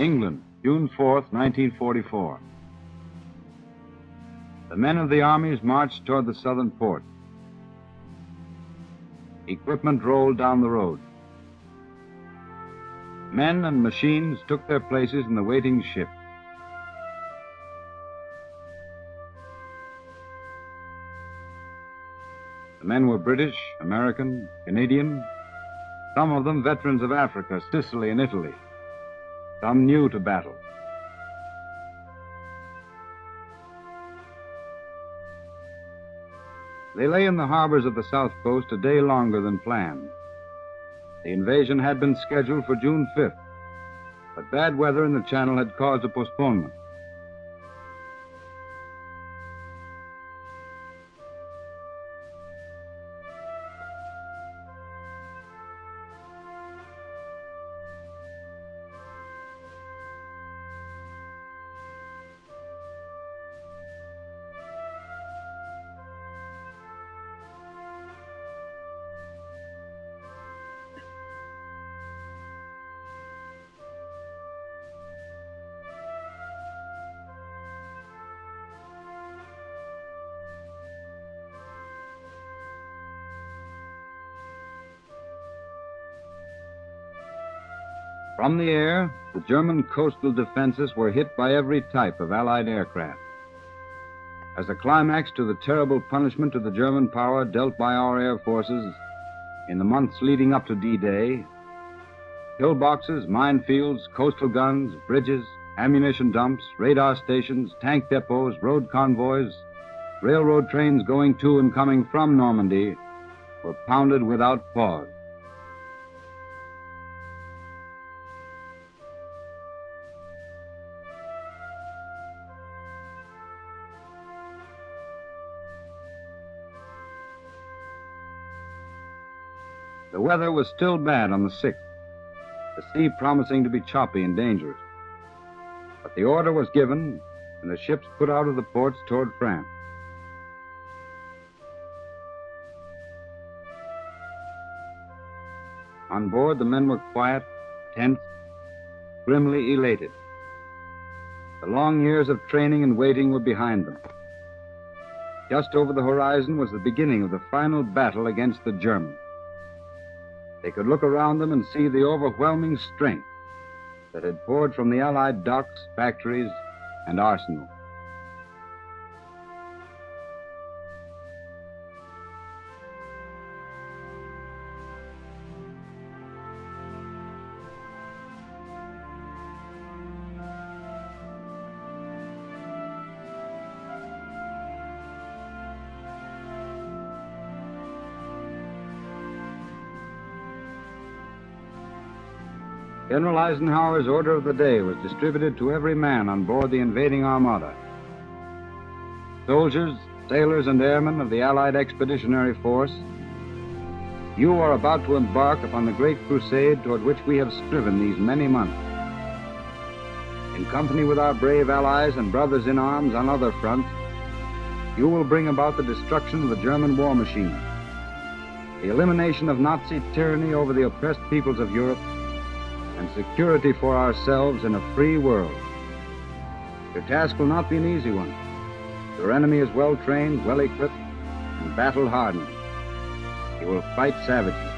England, June 4th, 1944. The men of the armies marched toward the southern port. Equipment rolled down the road. Men and machines took their places in the waiting ship. The men were British, American, Canadian, some of them veterans of Africa, Sicily and Italy, some new to battle. They lay in the harbors of the South Coast a day longer than planned. The invasion had been scheduled for June 5th, but bad weather in the Channel had caused a postponement. From the air, the German coastal defenses were hit by every type of Allied aircraft. As a climax to the terrible punishment to the German power dealt by our air forces in the months leading up to D-Day, pillboxes, minefields, coastal guns, bridges, ammunition dumps, radar stations, tank depots, road convoys, railroad trains going to and coming from Normandy were pounded without pause. The weather was still bad on the 6th, the sea promising to be choppy and dangerous. But the order was given, and the ships put out of the ports toward France. On board, the men were quiet, tense, grimly elated. The long years of training and waiting were behind them. Just over the horizon was the beginning of the final battle against the Germans. They could look around them and see the overwhelming strength that had poured from the Allied docks, factories, and arsenals. General Eisenhower's order of the day was distributed to every man on board the invading armada. Soldiers, sailors, and airmen of the Allied Expeditionary Force, you are about to embark upon the great crusade toward which we have striven these many months. In company with our brave allies and brothers in arms on other fronts, you will bring about the destruction of the German war machine, the elimination of Nazi tyranny over the oppressed peoples of Europe, and security for ourselves in a free world. Your task will not be an easy one. Your enemy is well trained, well equipped, and battle hardened. He will fight savagely.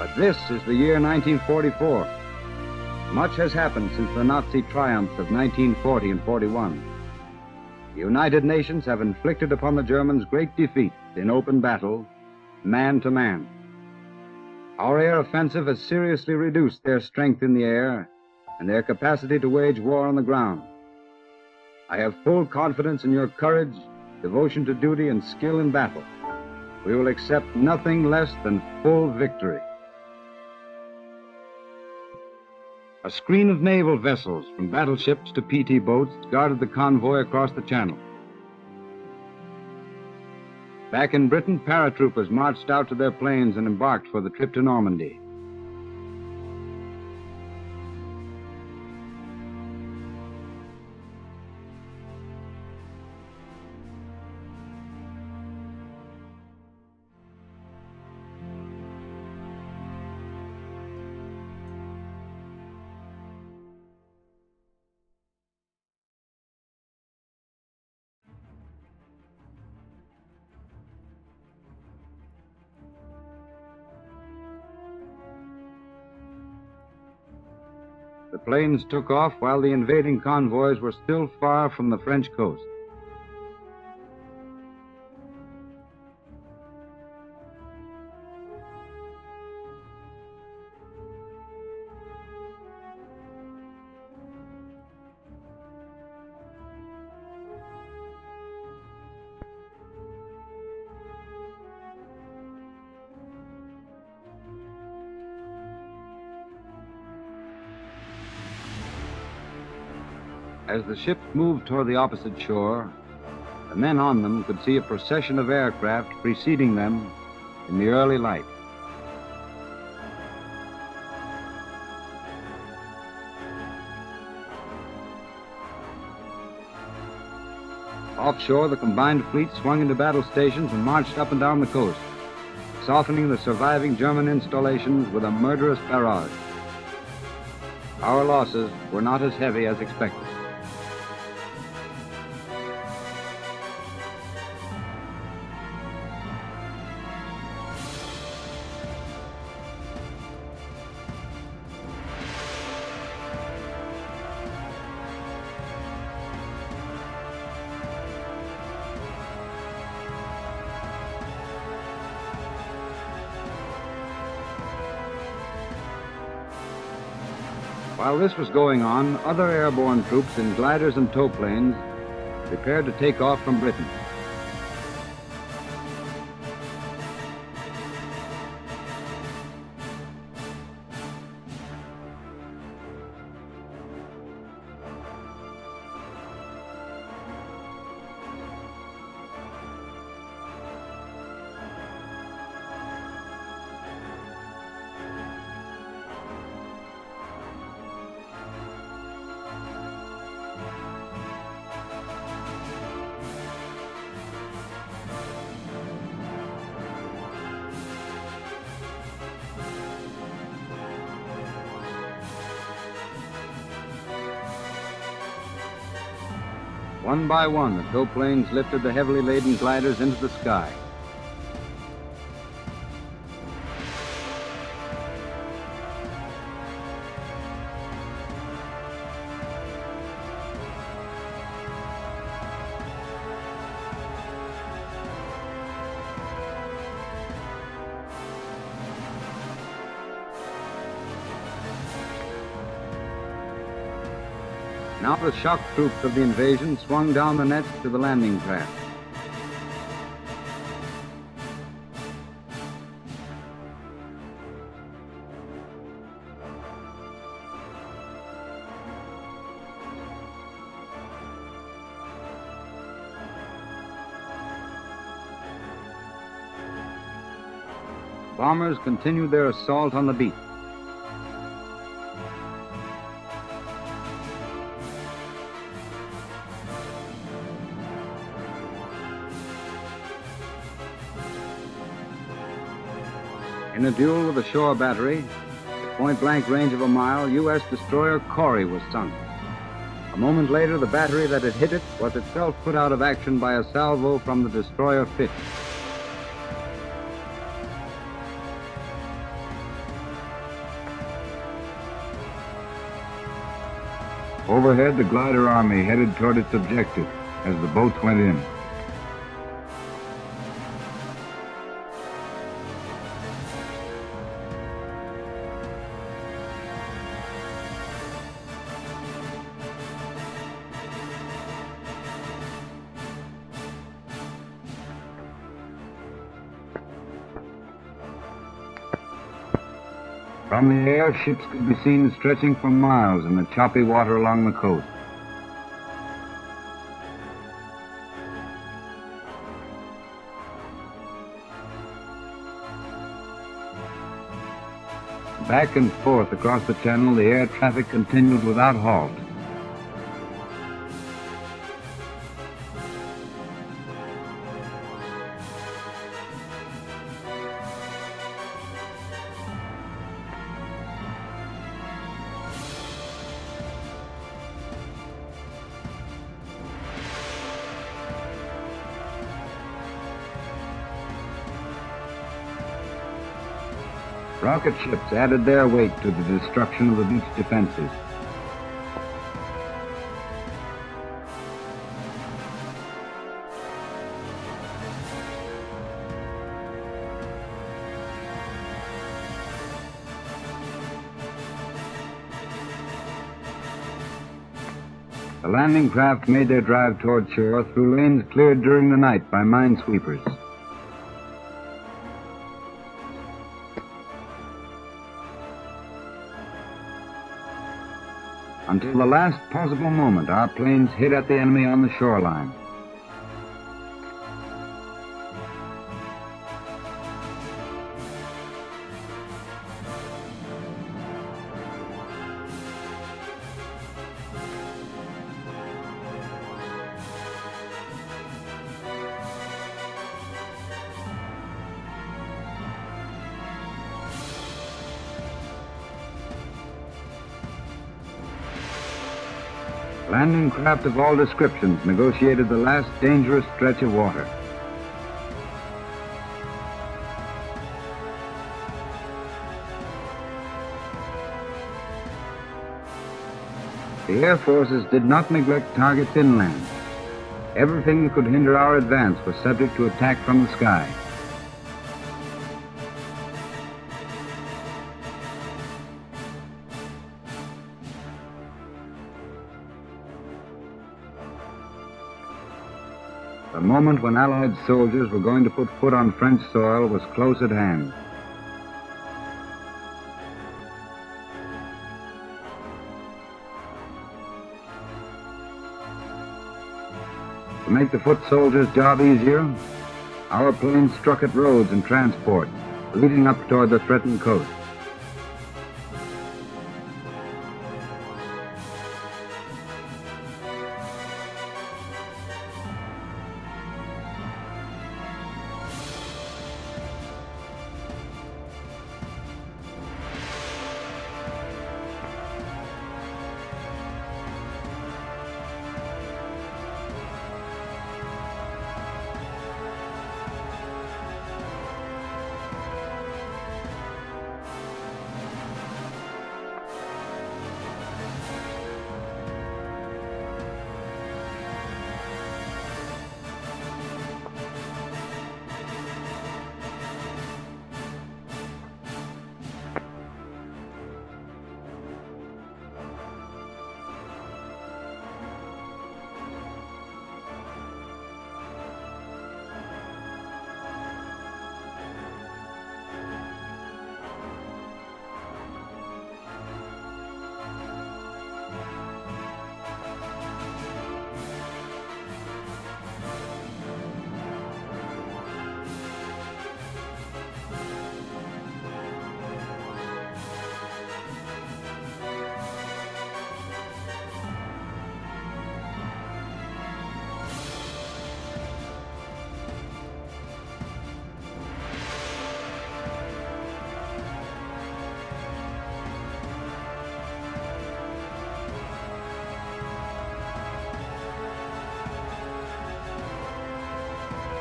But this is the year 1944. Much has happened since the Nazi triumphs of 1940 and 41. The United Nations have inflicted upon the Germans great defeats in open battle, man to man. Our air offensive has seriously reduced their strength in the air and their capacity to wage war on the ground. I have full confidence in your courage, devotion to duty, and skill in battle. We will accept nothing less than full victory. A screen of naval vessels, from battleships to PT boats, guarded the convoy across the Channel. Back in Britain, paratroopers marched out to their planes and embarked for the trip to Normandy. The planes took off while the invading convoys were still far from the French coast. As the ships moved toward the opposite shore, the men on them could see a procession of aircraft preceding them in the early light. Offshore, the combined fleet swung into battle stations and marched up and down the coast, softening the surviving German installations with a murderous barrage. Our losses were not as heavy as expected. While this was going on, other airborne troops in gliders and tow planes prepared to take off from Britain. One by one, the tow planes lifted the heavily laden gliders into the sky. Now the shock troops of the invasion swung down the nets to the landing craft. Bombers continued their assault on the beach. In a duel with a shore battery, at point-blank range of a mile, U.S. destroyer Corry was sunk. A moment later, the battery that had hit it was itself put out of action by a salvo from the destroyer Fitch. Overhead, the glider army headed toward its objective as the boats went in. From the air, ships could be seen stretching for miles in the choppy water along the coast. Back and forth across the channel, the air traffic continued without halt. Rocket ships added their weight to the destruction of the beach defenses. The landing craft made their drive toward shore through lanes cleared during the night by minesweepers. Until the last possible moment, our planes hit at the enemy on the shoreline. Landing craft of all descriptions negotiated the last dangerous stretch of water. The air forces did not neglect targets inland. Everything that could hinder our advance was subject to attack from the sky. The moment when Allied soldiers were going to put foot on French soil was close at hand. To make the foot soldiers' job easier, our planes struck at roads and transport, leading up toward the threatened coast.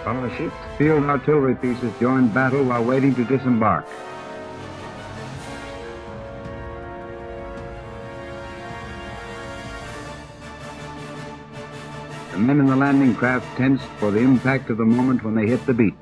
While the ship's field artillery pieces joined battle while waiting to disembark. The men in the landing craft tensed for the impact of the moment when they hit the beach.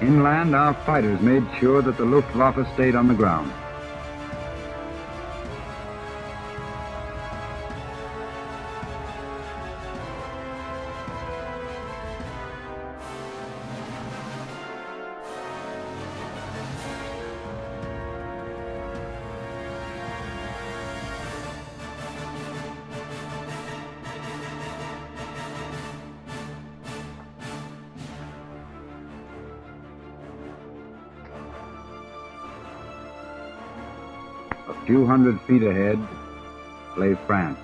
Inland, our fighters made sure that the Luftwaffe stayed on the ground. A few hundred feet ahead lay France.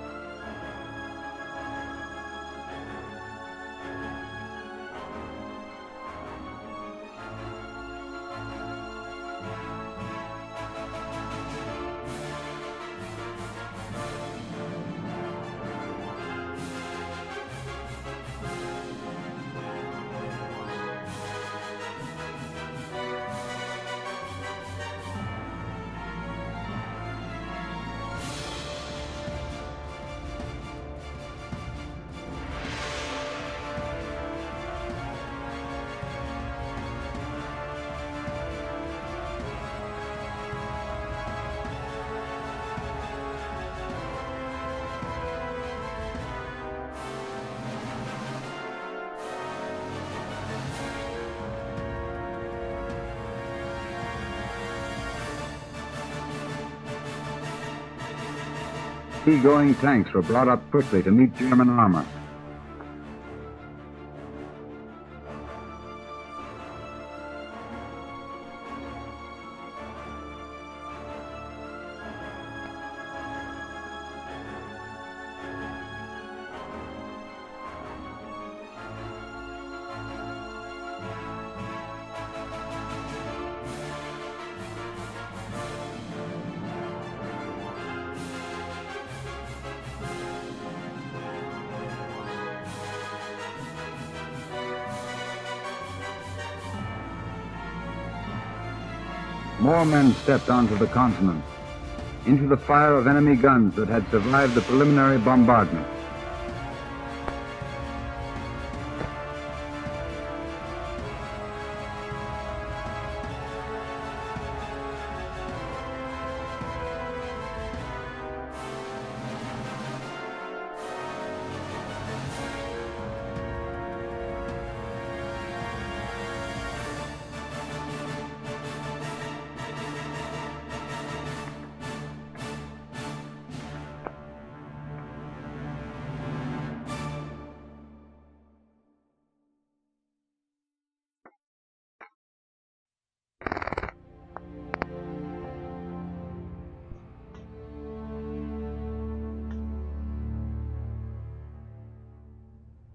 seagoing tanks were brought up quickly to meet German armor. More men stepped onto the continent, into the fire of enemy guns that had survived the preliminary bombardment.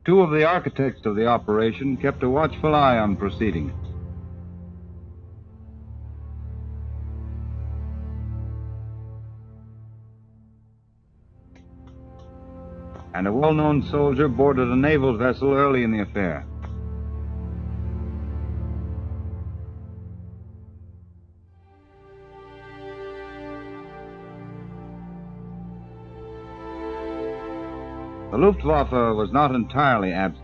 Two of the architects of the operation kept a watchful eye on proceedings. And a well-known soldier boarded a naval vessel early in the affair. The Luftwaffe was not entirely absent.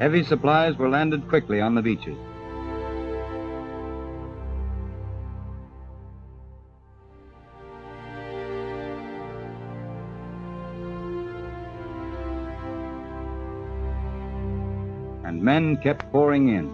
Heavy supplies were landed quickly on the beaches. And men kept pouring in.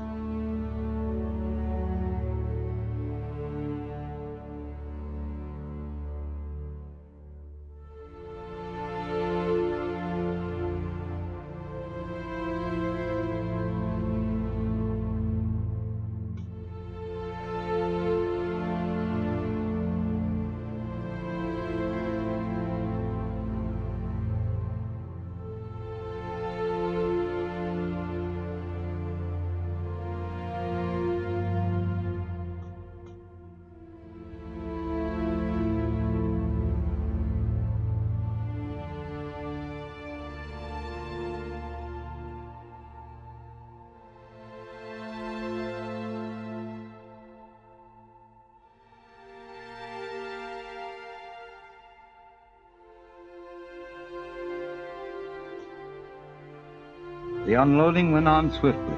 The unloading went on swiftly.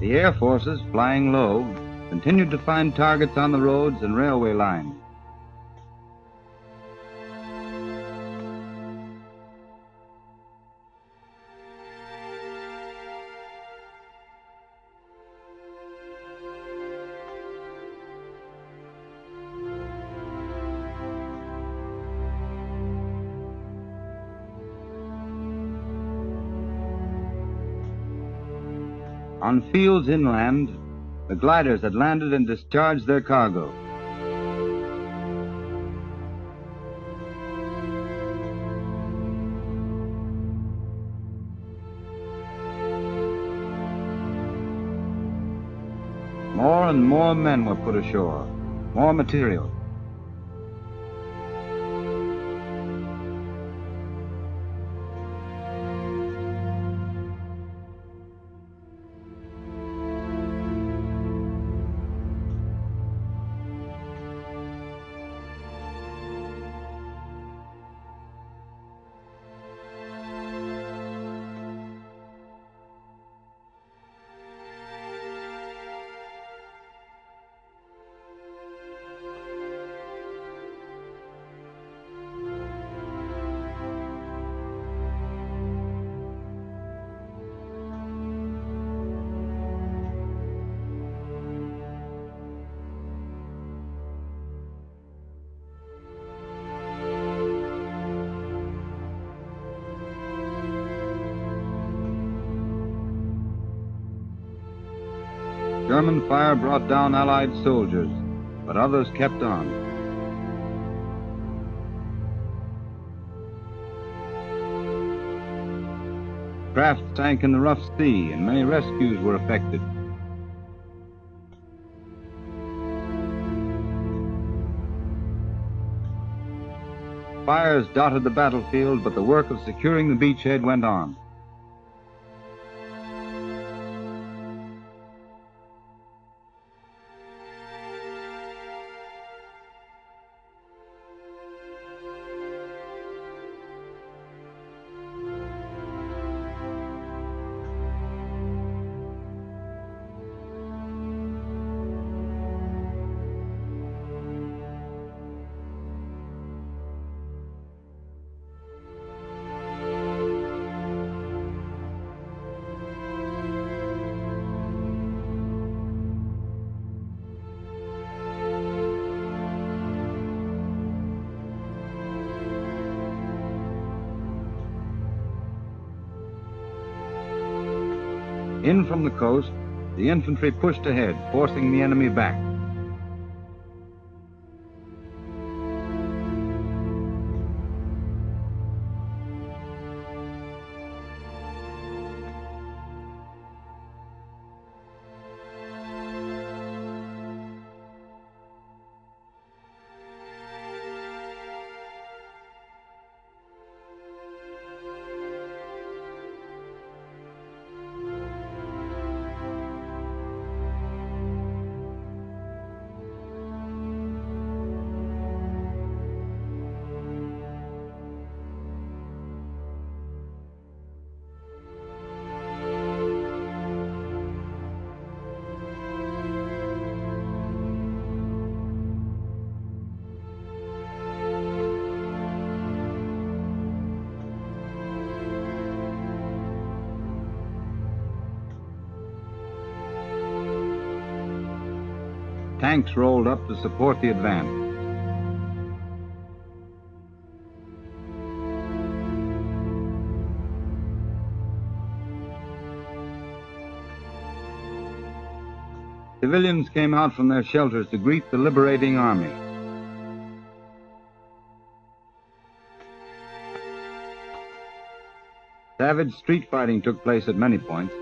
The air forces, flying low, continued to find targets on the roads and railway lines. On fields inland, the gliders had landed and discharged their cargo. and more men were put ashore, more material. German fire brought down Allied soldiers, but others kept on. Crafts sank in the rough sea, and many rescues were effected. Fires dotted the battlefield, but the work of securing the beachhead went on. In from the coast, the infantry pushed ahead, forcing the enemy back. Tanks rolled up to support the advance. Civilians came out from their shelters to greet the liberating army. Savage street fighting took place at many points.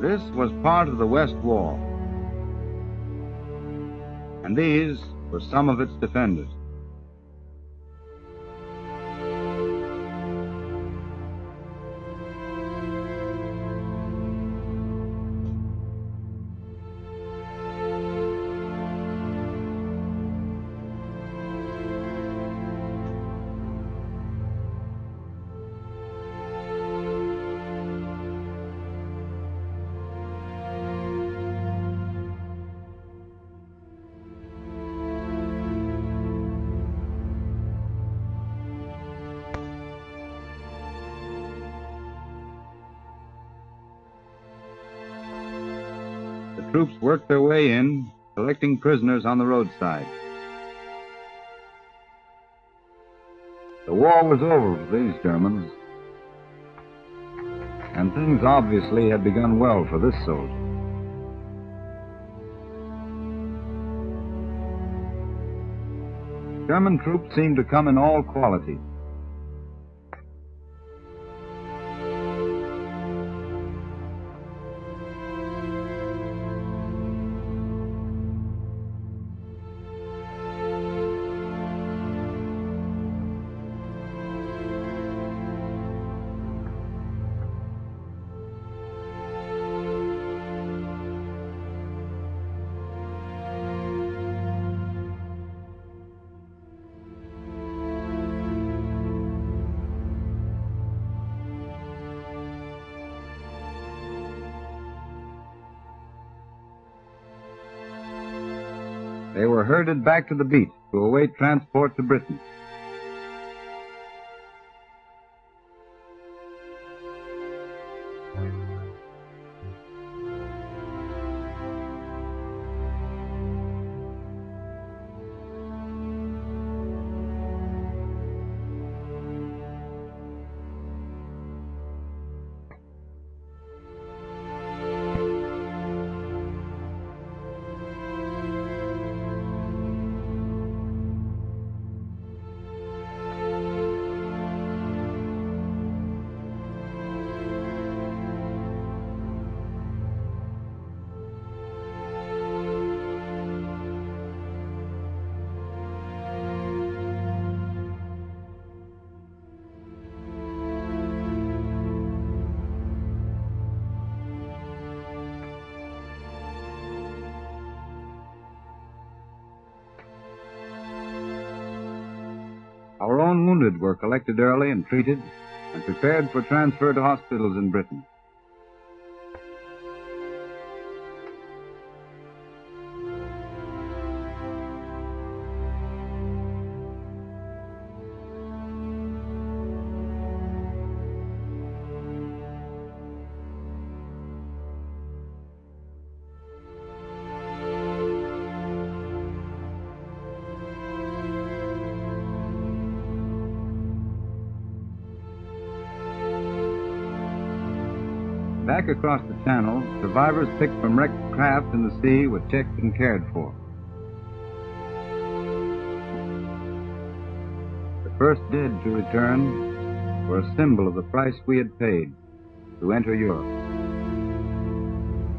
This was part of the West Wall, and these were some of its defenders. Troops worked their way in, collecting prisoners on the roadside. The war was over for these Germans, and things obviously had begun well for this soldier. German troops seemed to come in all qualities. They were herded back to the beach to await transport to Britain. Our own wounded were collected early and treated and prepared for transfer to hospitals in Britain. Back across the channel, survivors picked from wrecked craft in the sea were checked and cared for. The first dead to return were a symbol of the price we had paid to enter Europe.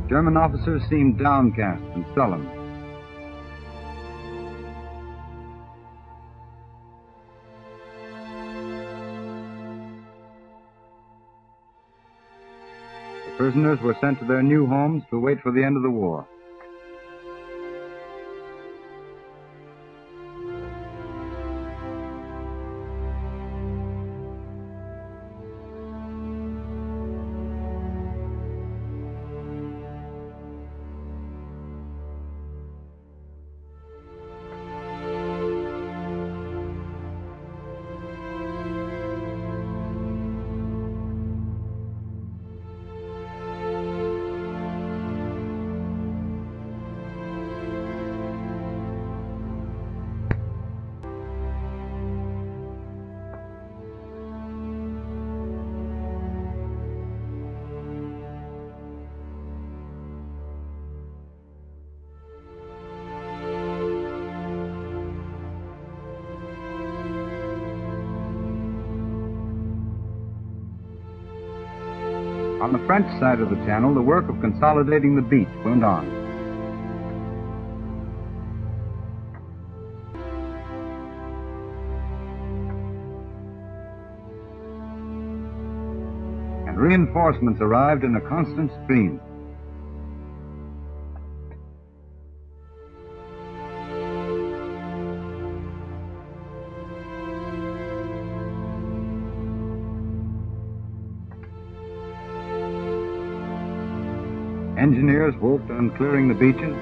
German officers seemed downcast and sullen. Prisoners were sent to their new homes to wait for the end of the war. On the French side of the channel, the work of consolidating the beach went on. And reinforcements arrived in a constant stream. Engineers worked on clearing the beaches.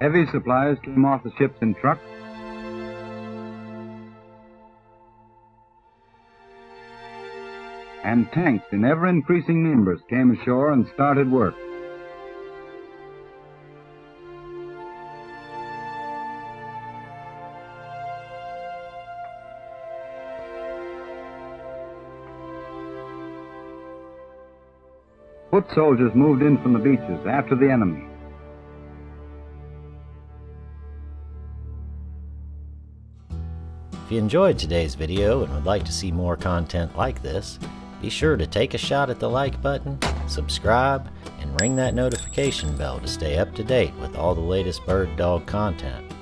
Heavy supplies came off the ships in trucks. And tanks in ever-increasing numbers came ashore and started work. Foot soldiers moved in from the beaches after the enemy. If you enjoyed today's video and would like to see more content like this, be sure to take a shot at the like button, subscribe, and ring that notification bell to stay up to date with all the latest bird dog content.